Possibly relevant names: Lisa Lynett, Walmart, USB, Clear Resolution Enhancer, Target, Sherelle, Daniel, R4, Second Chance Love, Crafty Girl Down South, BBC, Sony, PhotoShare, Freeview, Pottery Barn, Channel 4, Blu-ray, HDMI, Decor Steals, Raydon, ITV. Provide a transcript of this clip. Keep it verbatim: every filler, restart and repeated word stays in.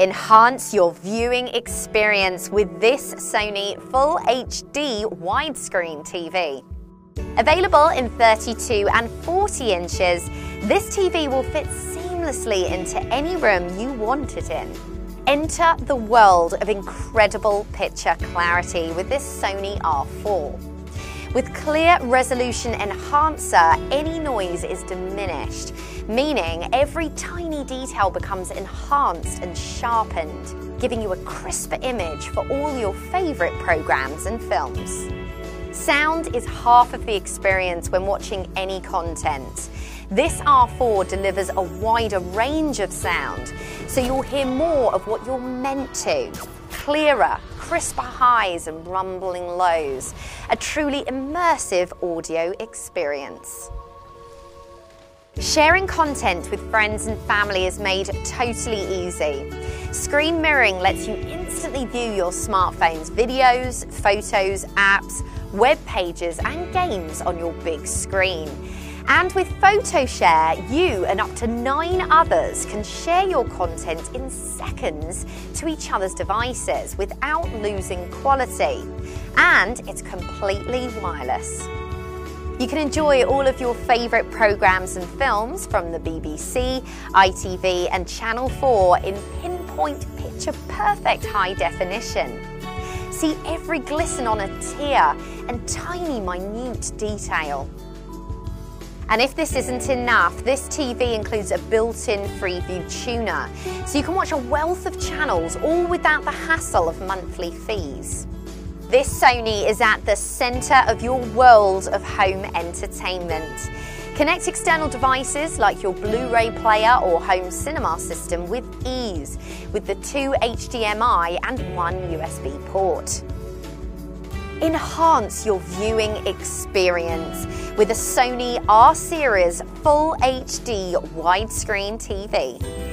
Enhance your viewing experience with this Sony Full H D widescreen T V. Available in thirty-two and forty inches, this T V will fit seamlessly into any room you want it in. Enter the world of incredible picture clarity with this Sony R four. With Clear Resolution Enhancer, any noise is diminished, meaning every tiny detail becomes enhanced and sharpened, giving you a crisper image for all your favorite programs and films. Sound is half of the experience when watching any content. This R four delivers a wider range of sound, so you'll hear more of what you're meant to. Clearer, crisper highs and rumbling lows. A truly immersive audio experience. Sharing content with friends and family is made totally easy. Screen mirroring lets you instantly view your smartphone's videos, photos, apps, web pages and games on your big screen. And with PhotoShare, you and up to nine others can share your content in seconds to each other's devices without losing quality. And it's completely wireless. You can enjoy all of your favourite programmes and films from the B B C, I T V and Channel four in pinpoint picture-perfect high definition. See every glisten on a tear and tiny minute detail. And if this isn't enough, this T V includes a built-in Freeview tuner, so you can watch a wealth of channels all without the hassle of monthly fees. This Sony is at the centre of your world of home entertainment. Connect external devices like your Blu-ray player or home cinema system with ease with the two H D M I and one U S B port. Enhance your viewing experience with a Sony R series Full H D widescreen T V.